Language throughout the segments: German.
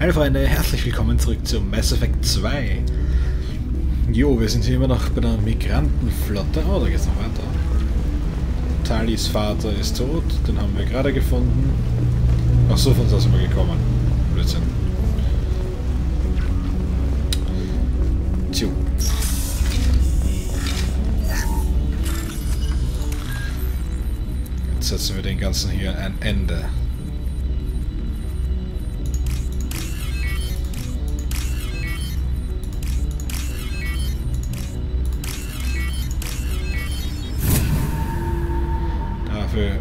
Hallo Freunde, herzlich willkommen zurück zu Mass Effect 2. Jo, wir sind hier immer noch bei der Migrantenflotte. Oh, da geht's noch weiter. Talis Vater ist tot, den haben wir gerade gefunden. Ach so, von uns sind wir gekommen. Blödsinn. Tju. Jetzt setzen wir den ganzen hier ein Ende.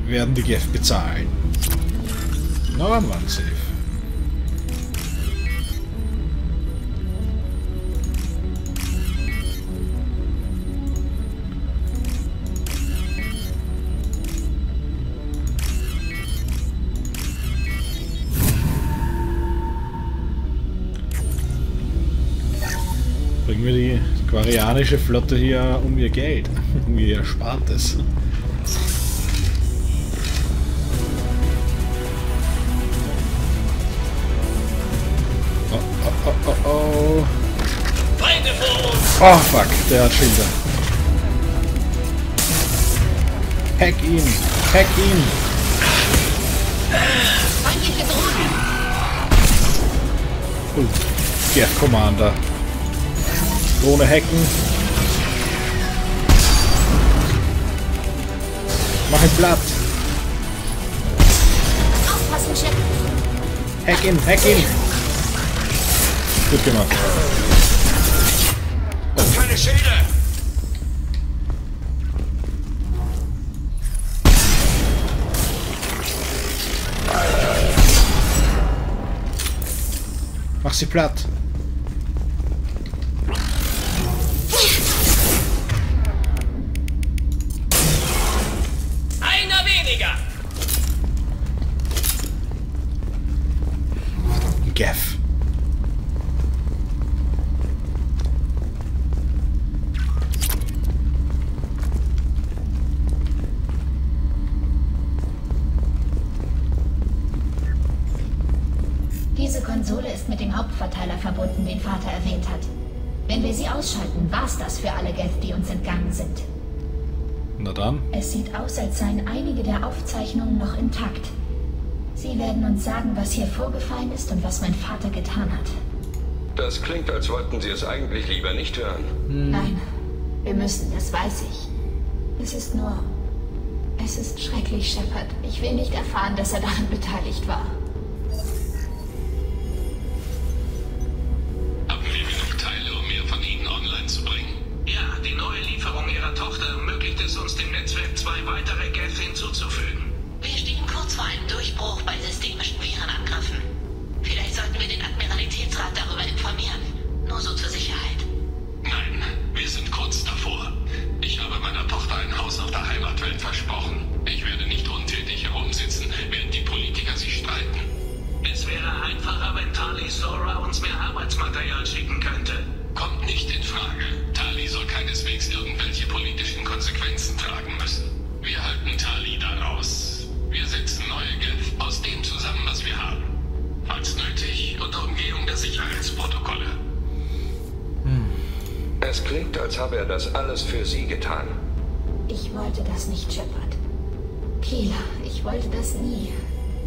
Werden die Geth bezahlen. Na, wann waren safe. Bringen wir die quarianische Flotte hier um ihr Geld, um ihr Erspartes. Oh fuck, der hat Schilder. Hack ihn! Hack ihn! Feindliche Drohne! Geth Commander. Drohne hacken. Mach ihn platt! Aufpassen, Shepard! Hack ihn! Hack ihn! Gut gemacht. Schilde! Mach sie platt! Einer weniger! Geth. Hauptverteiler verbunden, den Vater erwähnt hat. Wenn wir sie ausschalten, war's das für alle Geth, die uns entgangen sind. Na dann. Es sieht aus, als seien einige der Aufzeichnungen noch intakt. Sie werden uns sagen, was hier vorgefallen ist und was mein Vater getan hat. Das klingt, als wollten Sie es eigentlich lieber nicht hören. Nein, wir müssen, das weiß ich. Es ist schrecklich, Shepard. Ich will nicht erfahren, dass er daran beteiligt war. Es klingt, als habe er das alles für Sie getan. Ich wollte das nicht, Shepard. Kila, ich wollte das nie.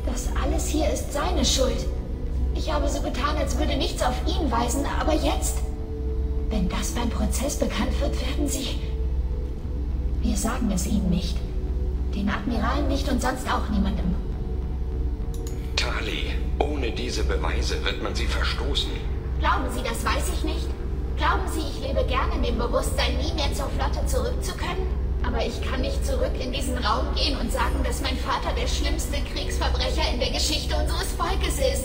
Das alles hier ist seine Schuld. Ich habe so getan, als würde nichts auf ihn weisen, aber jetzt? Wenn das beim Prozess bekannt wird, werden Sie... Wir sagen es Ihnen nicht. Den Admiralen nicht und sonst auch niemandem. Tali, ohne diese Beweise wird man Sie verstoßen. Glauben Sie, das weiß ich nicht? Glauben Sie, ich lebe gerne in dem Bewusstsein, nie mehr zur Flotte zurück zu können? Aber ich kann nicht zurück in diesen Raum gehen und sagen, dass mein Vater der schlimmste Kriegsverbrecher in der Geschichte unseres Volkes ist.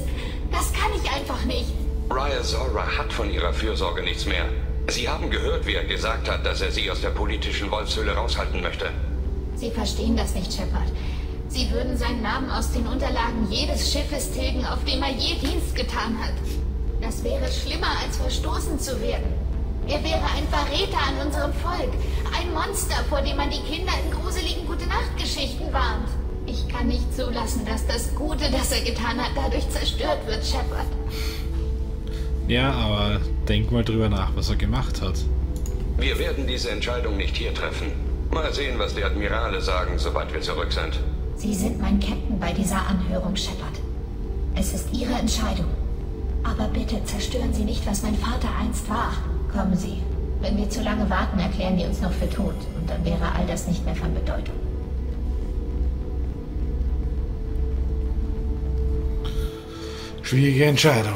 Das kann ich einfach nicht. Rael'Zorah hat von ihrer Fürsorge nichts mehr. Sie haben gehört, wie er gesagt hat, dass er Sie aus der politischen Wolfshöhle raushalten möchte. Sie verstehen das nicht, Shepard. Sie würden seinen Namen aus den Unterlagen jedes Schiffes tilgen, auf dem er je Dienst getan hat. Das wäre schlimmer, als verstoßen zu werden. Er wäre ein Verräter an unserem Volk. Ein Monster, vor dem man die Kinder in gruseligen Gute-Nacht-Geschichten warnt. Ich kann nicht zulassen, dass das Gute, das er getan hat, dadurch zerstört wird, Shepard. Ja, aber denk mal drüber nach, was er gemacht hat. Wir werden diese Entscheidung nicht hier treffen. Mal sehen, was die Admirale sagen, sobald wir zurück sind. Sie sind mein Captain bei dieser Anhörung, Shepard. Es ist Ihre Entscheidung. Aber bitte zerstören Sie nicht, was mein Vater einst war. Kommen Sie. Wenn wir zu lange warten, erklären die uns noch für tot. Und dann wäre all das nicht mehr von Bedeutung. Schwierige Entscheidung.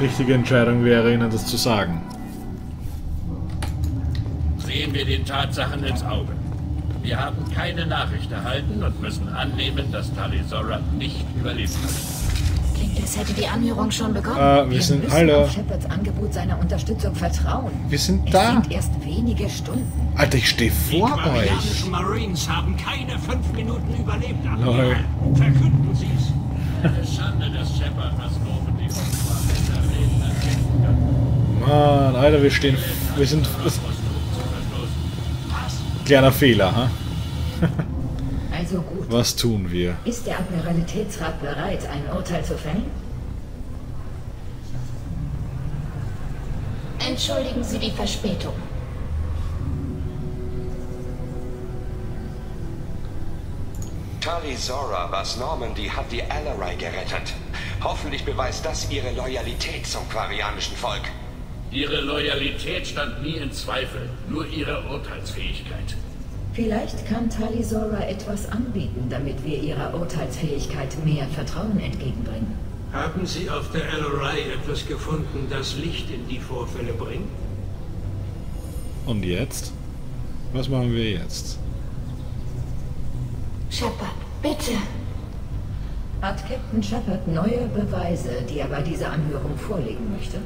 Richtige Entscheidung wäre, Ihnen das zu sagen. Sehen wir den Tatsachen ins Auge. Wir haben keine Nachricht erhalten und müssen annehmen, dass Tali-Zora nicht überlebt hat. Klingt, als hätte die Anhörung schon begonnen. Wir müssen auf Shepards Angebot seiner Unterstützung vertrauen. Wir sind da. Es sind erst wenige Stunden. Alter, ich stehe vor euch. Die Quarianischen Marines haben keine 5 Minuten überlebt. Verkünden Sie es. Schande, dass Shepard was oben die Opfer Mann, Alter, wir sind... Kleiner Fehler, ha? Also gut. Was tun wir? Ist der Admiralitätsrat bereit, ein Urteil zu fällen? Entschuldigen Sie die Verspätung. Tali-Zora, was Normandy hat die Alarei gerettet. Hoffentlich beweist das ihre Loyalität zum quarianischen Volk. Ihre Loyalität stand nie in Zweifel, nur ihre Urteilsfähigkeit. Vielleicht kann Tali-Zora etwas anbieten, damit wir ihrer Urteilsfähigkeit mehr Vertrauen entgegenbringen. Haben Sie auf der Alarei etwas gefunden, das Licht in die Vorfälle bringt? Und jetzt? Was machen wir jetzt? Shepard, bitte! Hat Captain Shepard neue Beweise, die er bei dieser Anhörung vorlegen möchte?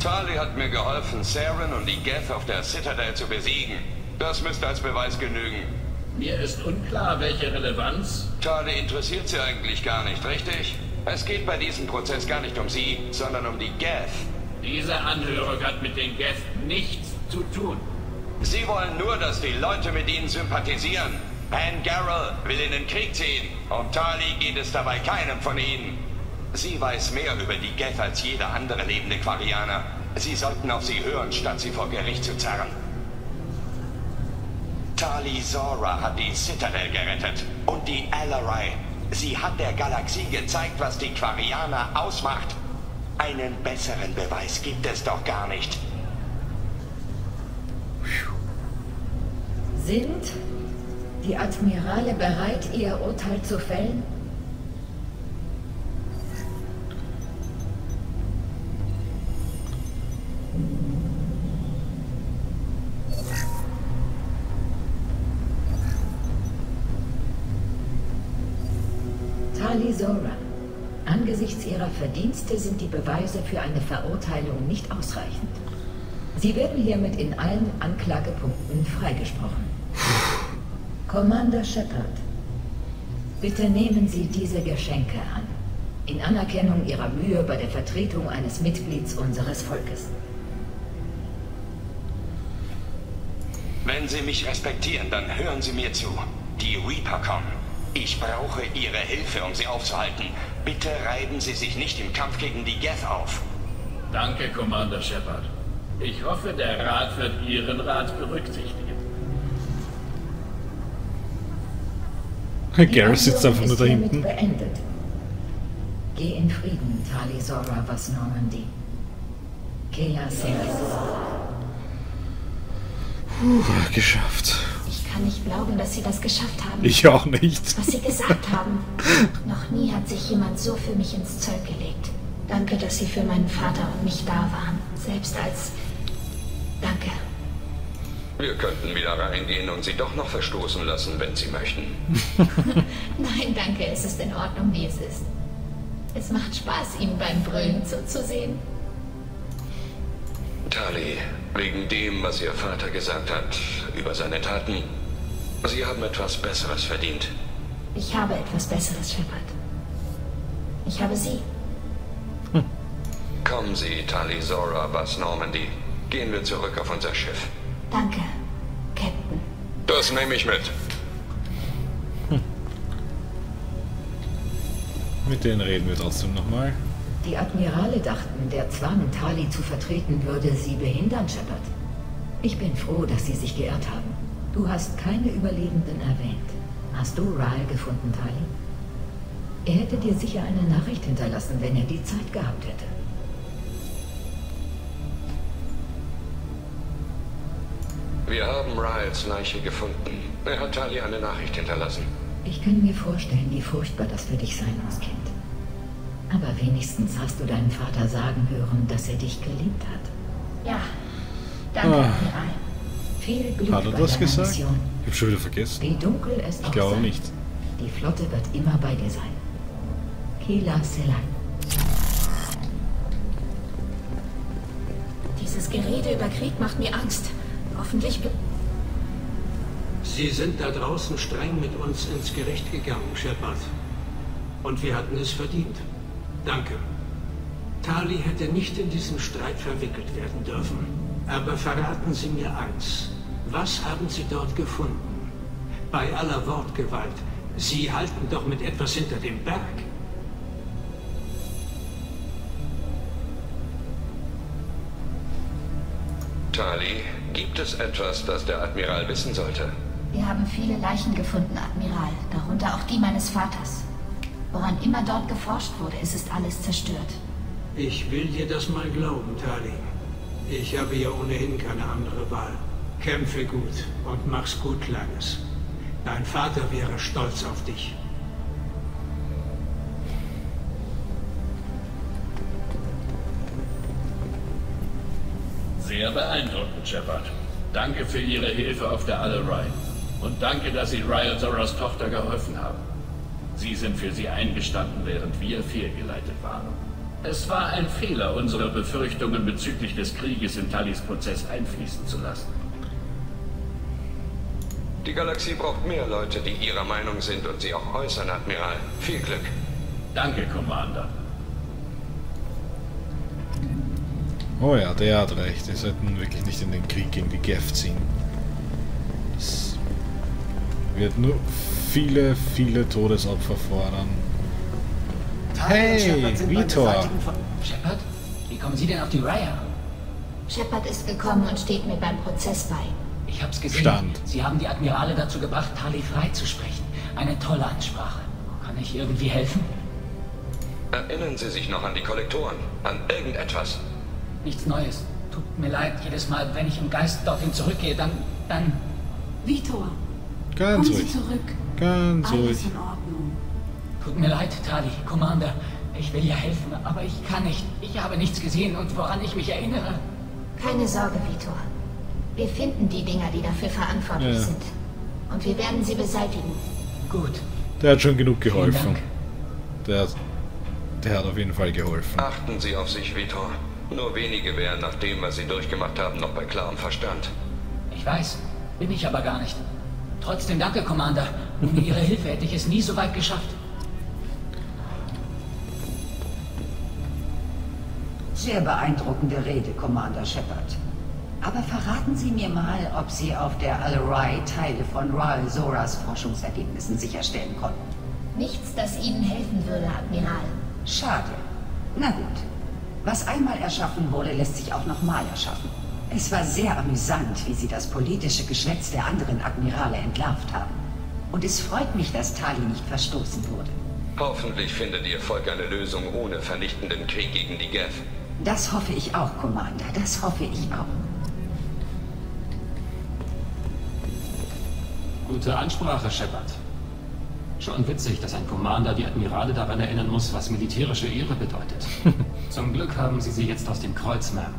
Tali hat mir geholfen, Saren und die Geth auf der Citadel zu besiegen. Das müsste als Beweis genügen. Mir ist unklar, welche Relevanz... Tali interessiert sie eigentlich gar nicht, richtig? Es geht bei diesem Prozess gar nicht um sie, sondern um die Geth. Diese Anhörung hat mit den Geth nichts zu tun. Sie wollen nur, dass die Leute mit ihnen sympathisieren. Garrel will in den Krieg ziehen. Um Tali geht es dabei keinem von ihnen. Sie weiß mehr über die Geth als jeder andere lebende Quarianer. Sie sollten auf sie hören, statt sie vor Gericht zu zerren. Tali-Zora hat die Citadel gerettet. Und die Alarei. Sie hat der Galaxie gezeigt, was die Quarianer ausmacht. Einen besseren Beweis gibt es doch gar nicht. Sind die Admirale bereit, ihr Urteil zu fällen? Tali-Zora, angesichts ihrer Verdienste sind die Beweise für eine Verurteilung nicht ausreichend. Sie werden hiermit in allen Anklagepunkten freigesprochen. Commander Shepard, bitte nehmen Sie diese Geschenke an, in Anerkennung Ihrer Mühe bei der Vertretung eines Mitglieds unseres Volkes. Wenn Sie mich respektieren, dann hören Sie mir zu. Die Reaper kommen. Ich brauche Ihre Hilfe, um sie aufzuhalten. Bitte reiben Sie sich nicht im Kampf gegen die Geth auf. Danke, Commander Shepard. Ich hoffe, der Rat wird Ihren Rat berücksichtigen. Garrus sitzt einfach nur da hinten. Beendet. Geh in Frieden, Tali-Zora, was Normandy. Kea Seris. Geschafft. Ich kann nicht glauben, dass sie das geschafft haben. Ich auch nicht. Was sie gesagt haben. Noch nie hat sich jemand so für mich ins Zeug gelegt. Danke, dass sie für meinen Vater und mich da waren. Selbst als... Danke. Wir könnten wieder reingehen und sie doch noch verstoßen lassen, wenn sie möchten. Nein, danke. Es ist in Ordnung, wie es ist. Es macht Spaß, ihnen beim Brüllen zuzusehen. Tali, wegen dem, was ihr Vater gesagt hat, über seine Taten, Sie haben etwas Besseres verdient. Ich habe etwas Besseres, Shepard. Ich habe Sie. Kommen Sie, Tali-Zora, was Normandy. Gehen wir zurück auf unser Schiff. Danke, Captain. Das nehme ich mit. Mit denen reden wir trotzdem nochmal. Die Admirale dachten, der Zwang, Tali zu vertreten, würde sie behindern, Shepard. Ich bin froh, dass sie sich geirrt haben. Du hast keine Überlebenden erwähnt. Hast du Rael gefunden, Tali? Er hätte dir sicher eine Nachricht hinterlassen, wenn er die Zeit gehabt hätte. Wir haben Raels Leiche gefunden. Er hat Tali eine Nachricht hinterlassen. Ich kann mir vorstellen, wie furchtbar das für dich sein muss, Kind. Aber wenigstens hast du deinen Vater sagen hören, dass er dich geliebt hat. Ja, danke. Viel Glück hat er das gesagt? Mission. Ich hab schon wieder vergessen. Wie dunkel es ich glaube nicht. Die Flotte wird immer bei dir sein. Kila Selan. Dieses Gerede über Krieg macht mir Angst. Hoffentlich... Sie sind da draußen streng mit uns ins Gericht gegangen, Shepard. Und wir hatten es verdient. Danke. Tali hätte nicht in diesen Streit verwickelt werden dürfen. Aber verraten Sie mir eins. Was haben Sie dort gefunden? Bei aller Wortgewalt. Sie halten doch mit etwas hinter dem Berg. Tali, gibt es etwas, das der Admiral wissen sollte? Wir haben viele Leichen gefunden, Admiral. Darunter auch die meines Vaters. Woran immer dort geforscht wurde, es ist alles zerstört. Ich will dir das mal glauben, Tali. Ich habe ja ohnehin keine andere Wahl. Kämpfe gut und mach's gut, Kleines. Dein Vater wäre stolz auf dich. Sehr beeindruckend, Shepard. Danke für Ihre Hilfe auf der Alarei. Und danke, dass Sie Rael'Zorahs Tochter geholfen haben. Sie sind für sie eingestanden, während wir fehlgeleitet waren. Es war ein Fehler, unsere Befürchtungen bezüglich des Krieges in Talis Prozess einfließen zu lassen. Die Galaxie braucht mehr Leute, die ihrer Meinung sind und sie auch äußern, Admiral. Viel Glück. Danke, Commander. Oh ja, der hat recht. Wir sollten wirklich nicht in den Krieg gegen die Geth ziehen. Das wird nur... viele, viele Todesopfer fordern. Hey, Veetor! Shepard, wie kommen Sie denn auf die Raya? Shepard ist gekommen und steht mir beim Prozess bei. Ich hab's gesehen. Stand. Sie haben die Admirale dazu gebracht, Tali freizusprechen. Eine tolle Ansprache. Kann ich irgendwie helfen? Erinnern Sie sich noch an die Kollektoren? An irgendetwas? Nichts Neues. Tut mir leid, jedes Mal, wenn ich im Geist dorthin zurückgehe, dann... Veetor! Ganz ruhig. Ganz ruhig. Tut mir leid, Tali, Commander. Ich will ja helfen, aber ich kann nicht. Ich habe nichts gesehen und woran ich mich erinnere. Keine Sorge, Veetor. Wir finden die Dinger, die dafür verantwortlich sind. Und wir werden sie beseitigen. Gut. Der hat schon genug geholfen. Der hat auf jeden Fall geholfen. Achten Sie auf sich, Veetor. Nur wenige wären nach dem, was Sie durchgemacht haben, noch bei klarem Verstand. Ich weiß. Bin ich aber gar nicht. Trotzdem danke, Commander. Ohne Ihre Hilfe hätte ich es nie so weit geschafft. Sehr beeindruckende Rede, Commander Shepard. Aber verraten Sie mir mal, ob Sie auf der Alarei Teile von Rael'Zorahs Forschungsergebnissen sicherstellen konnten. Nichts, das Ihnen helfen würde, Admiral. Schade. Na gut. Was einmal erschaffen wurde, lässt sich auch nochmal erschaffen. Es war sehr amüsant, wie Sie das politische Geschwätz der anderen Admirale entlarvt haben. Und es freut mich, dass Tali nicht verstoßen wurde. Hoffentlich findet Ihr Volk eine Lösung ohne vernichtenden Krieg gegen die Geth. Das hoffe ich auch, Commander. Das hoffe ich auch. Gute Ansprache, Shepard. Schon witzig, dass ein Commander die Admirale daran erinnern muss, was militärische Ehre bedeutet. Zum Glück haben Sie sie jetzt aus dem Kreuz merken.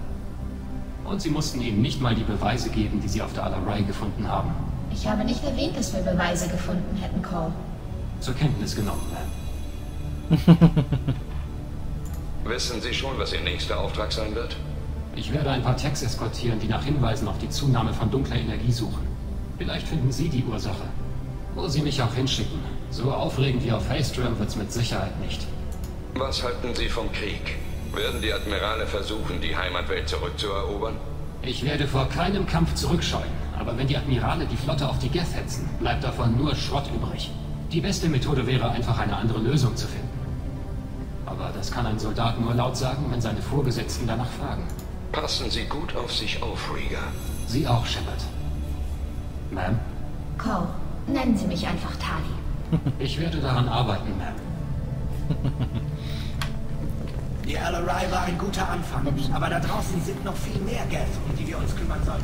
Und Sie mussten ihm nicht mal die Beweise geben, die Sie auf der Alarei gefunden haben. Ich habe nicht erwähnt, dass wir Beweise gefunden hätten, Cole. Zur Kenntnis genommen, Ma'am. Wissen Sie schon, was Ihr nächster Auftrag sein wird? Ich werde ein paar Techs eskortieren, die nach Hinweisen auf die Zunahme von dunkler Energie suchen. Vielleicht finden Sie die Ursache. Wo Sie mich auch hinschicken. So aufregend wie auf Haystrim wird's mit Sicherheit nicht. Was halten Sie vom Krieg? Werden die Admirale versuchen, die Heimatwelt zurückzuerobern? Ich werde vor keinem Kampf zurückscheuen, aber wenn die Admirale die Flotte auf die Geth hetzen, bleibt davon nur Schrott übrig. Die beste Methode wäre, einfach eine andere Lösung zu finden. Aber das kann ein Soldat nur laut sagen, wenn seine Vorgesetzten danach fragen. Passen Sie gut auf sich auf, Rieger. Sie auch, Shepard. Ma'am? Cole, nennen Sie mich einfach Tali. Ich werde daran arbeiten, Ma'am. Die Alarei war ein guter Anfang, aber da draußen sind noch viel mehr Geth, um die wir uns kümmern sollten.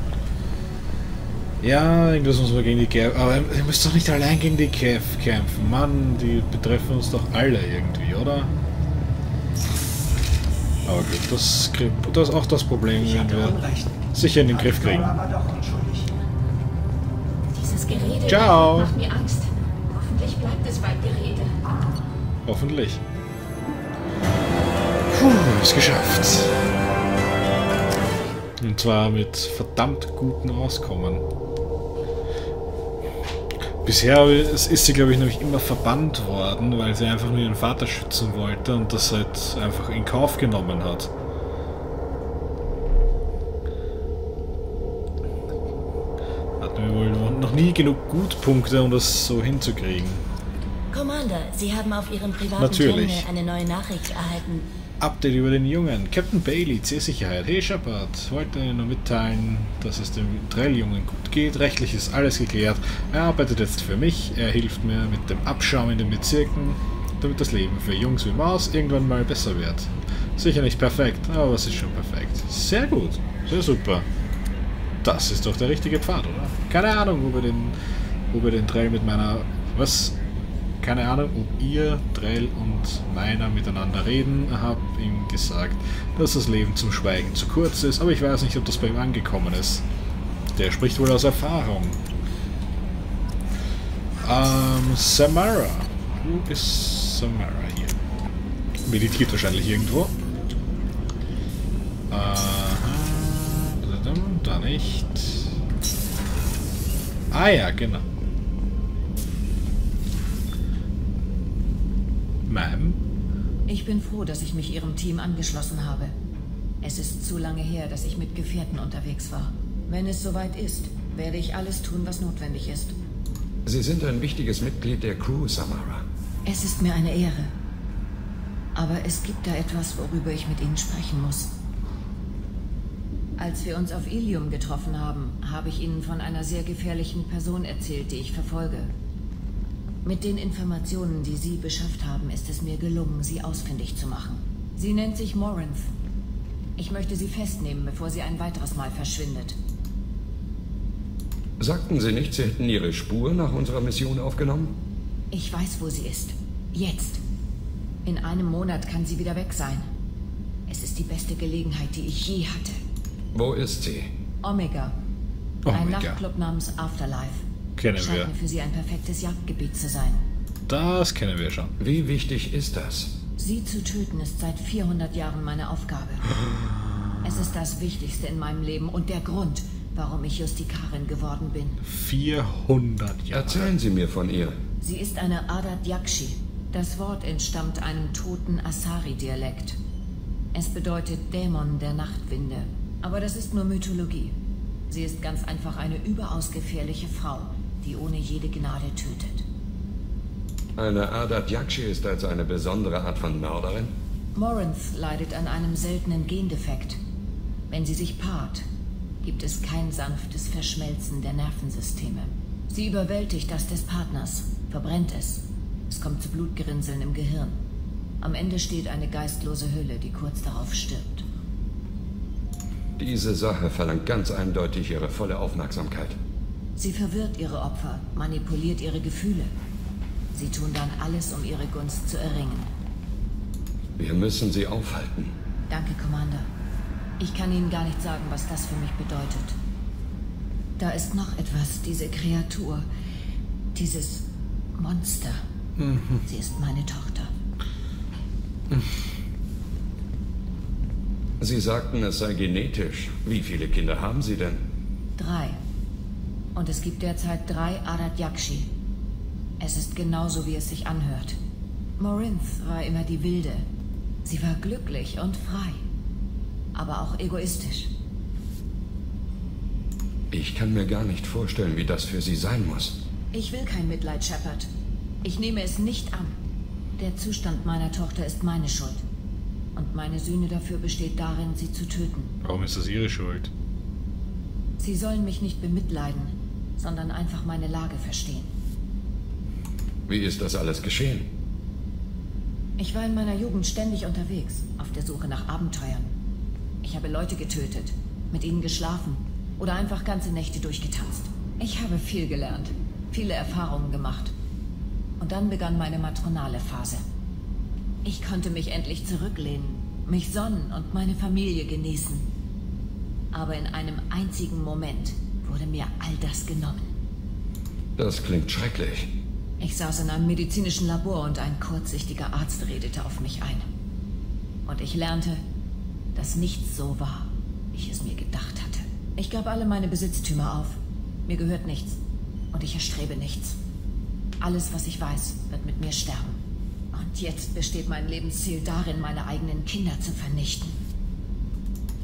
Ja, irgendwas müssen wir gegen die Geth. Aber ihr müsst doch nicht allein gegen die Geth kämpfen. Mann, die betreffen uns doch alle irgendwie, oder? Aber gut, das ist auch das Problem, wenn wir sicher in den Griff kriegen. Dieses Gerede macht mir Angst. Hoffentlich bleibt es beim Gerede. Hoffentlich. Puh, ist geschafft. Und zwar mit verdammt guten Auskommen. Bisher ist sie, glaube ich, nämlich immer verbannt worden, weil sie einfach nur ihren Vater schützen wollte und das halt einfach in Kauf genommen hat. Hatten wir wohl noch nie genug Gutpunkte, um das so hinzukriegen. Commander, Sie haben auf Ihrem privaten Terminal eine neue Nachricht erhalten. Update über den Jungen. Captain Bailey, C-Sicherheit. Hey Shepard, wollte Ihnen nur mitteilen, dass es dem Drell-Jungen gut geht. Rechtlich ist alles geklärt. Er arbeitet jetzt für mich. Er hilft mir mit dem Abschaum in den Bezirken, damit das Leben für Jungs wie Maus irgendwann mal besser wird. Sicher nicht perfekt, aber es ist schon perfekt. Sehr gut, sehr super. Das ist doch der richtige Pfad, oder? Keine Ahnung, ob ihr den Drell mit meiner... Was? Keine Ahnung, ob ihr, Drell und meiner miteinander reden, habe ihm gesagt, dass das Leben zum Schweigen zu kurz ist, aber ich weiß nicht, ob das bei ihm angekommen ist. Der spricht wohl aus Erfahrung. Samara. Wo ist Samara hier? Meditiert wahrscheinlich irgendwo. Da nicht. Ah ja, genau. Ma'am? Ich bin froh, dass ich mich Ihrem Team angeschlossen habe. Es ist zu lange her, dass ich mit Gefährten unterwegs war. Wenn es soweit ist, werde ich alles tun, was notwendig ist. Sie sind ein wichtiges Mitglied der Crew, Samara. Es ist mir eine Ehre. Aber es gibt da etwas, worüber ich mit Ihnen sprechen muss. Als wir uns auf Ilium getroffen haben, habe ich Ihnen von einer sehr gefährlichen Person erzählt, die ich verfolge. Mit den Informationen, die Sie beschafft haben, ist es mir gelungen, sie ausfindig zu machen. Sie nennt sich Morinth. Ich möchte sie festnehmen, bevor sie ein weiteres Mal verschwindet. Sagten Sie nicht, Sie hätten Ihre Spur nach unserer Mission aufgenommen? Ich weiß, wo sie ist. Jetzt. In einem Monat kann sie wieder weg sein. Es ist die beste Gelegenheit, die ich je hatte. Wo ist sie? Omega. Ein Nachtclub namens Afterlife. Scheint mir für Sie ein perfektes Jagdgebiet zu sein. Das kennen wir schon. Wie wichtig ist das? Sie zu töten ist seit 400 Jahren meine Aufgabe. Es ist das Wichtigste in meinem Leben und der Grund, warum ich Justikarin geworden bin. 400 Jahre. Erzählen Sie mir von ihr. Sie ist eine Ardat-Yakshi. Das Wort entstammt einem toten Asari-Dialekt. Es bedeutet Dämon der Nachtwinde. Aber das ist nur Mythologie. Sie ist ganz einfach eine überaus gefährliche Frau, die ohne jede Gnade tötet. Eine Ardat-Yakshi ist also eine besondere Art von Mörderin? Morinth leidet an einem seltenen Gendefekt. Wenn sie sich paart, gibt es kein sanftes Verschmelzen der Nervensysteme. Sie überwältigt das des Partners, verbrennt es. Es kommt zu Blutgerinnseln im Gehirn. Am Ende steht eine geistlose Hülle, die kurz darauf stirbt. Diese Sache verlangt ganz eindeutig Ihre volle Aufmerksamkeit. Sie verwirrt Ihre Opfer, manipuliert Ihre Gefühle. Sie tun dann alles, um Ihre Gunst zu erringen. Wir müssen Sie aufhalten. Danke, Commander. Ich kann Ihnen gar nicht sagen, was das für mich bedeutet. Da ist noch etwas, diese Kreatur, dieses Monster. Sie ist meine Tochter. Sie sagten, es sei genetisch. Wie viele Kinder haben Sie denn? 3. Und es gibt derzeit 3 Ardat-Yakshi. Es ist genauso, wie es sich anhört. Morinth war immer die Wilde. Sie war glücklich und frei. Aber auch egoistisch. Ich kann mir gar nicht vorstellen, wie das für Sie sein muss. Ich will kein Mitleid, Shepard. Ich nehme es nicht an. Der Zustand meiner Tochter ist meine Schuld. Und meine Sühne dafür besteht darin, sie zu töten. Warum ist das Ihre Schuld? Sie sollen mich nicht bemitleiden, sondern einfach meine Lage verstehen. Wie ist das alles geschehen? Ich war in meiner Jugend ständig unterwegs, auf der Suche nach Abenteuern. Ich habe Leute getötet, mit ihnen geschlafen oder einfach ganze Nächte durchgetanzt. Ich habe viel gelernt, viele Erfahrungen gemacht. Und dann begann meine matronale Phase. Ich konnte mich endlich zurücklehnen, mich sonnen und meine Familie genießen. Aber in einem einzigen Moment wurde mir all das genommen. Das klingt schrecklich. Ich saß in einem medizinischen Labor und ein kurzsichtiger Arzt redete auf mich ein. Und ich lernte, dass nichts so war, wie ich es mir gedacht hatte. Ich gab alle meine Besitztümer auf. Mir gehört nichts und ich erstrebe nichts. Alles, was ich weiß, wird mit mir sterben. Und jetzt besteht mein Lebensziel darin, meine eigenen Kinder zu vernichten.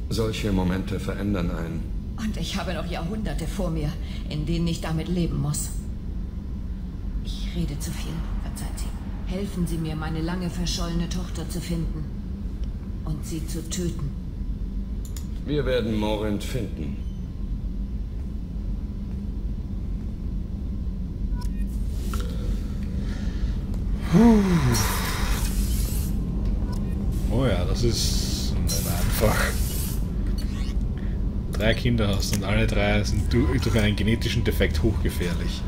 Solche Momente verändern einen. Und ich habe noch Jahrhunderte vor mir, in denen ich damit leben muss. Ich rede zu viel, verzeiht Sie. Helfen Sie mir, meine lange verschollene Tochter zu finden und sie zu töten. Wir werden Morinth finden. Oh ja, das ist nicht einfach. 3 Kinder hast und alle 3 sind durch einen genetischen Defekt hochgefährlich.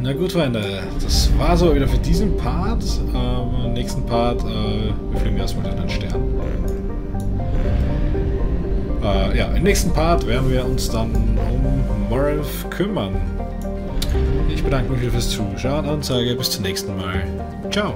Na gut, Freunde, das war's aber wieder für diesen Part. Im nächsten Part wir fliegen erstmal in den Stern. Ja, im nächsten Part werden wir uns dann um Morinth kümmern. Ich bedanke mich fürs Zuschauen und sage bis zum nächsten Mal. Ciao!